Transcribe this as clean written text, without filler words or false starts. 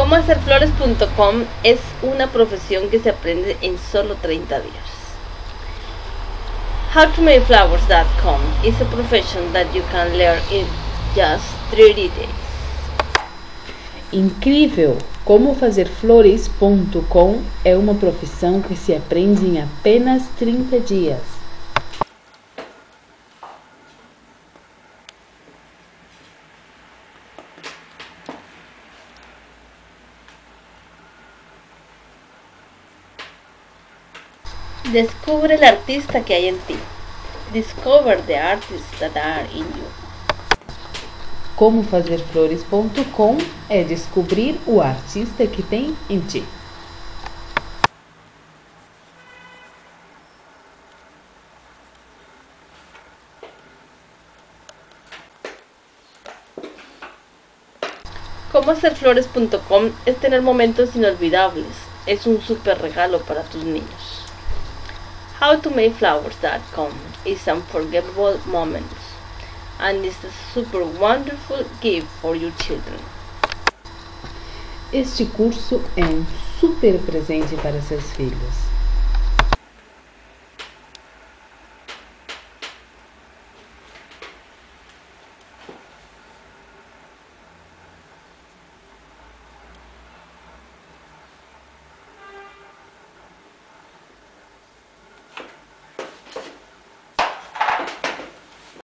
HowToMakeFlowers.com es una profesión que se aprende en solo 30 días. HowToMakeFlowers.com is a profession that you can learn in just 30 days. Incrível! Como fazer flores.com é uma profissão que se aprende em apenas 30 dias. Descubre el artista que hay en ti. Discover the artists that are in you. Como fazer flores.com é descobrir o artista que tem em ti. Como hacer flores.com es tener momentos inolvidables. Es un super regalo para tus niños. HowToMakeFlowers.com is unforgettable moments and is a super wonderful gift for your children. Este curso é um super presente para seus filhos.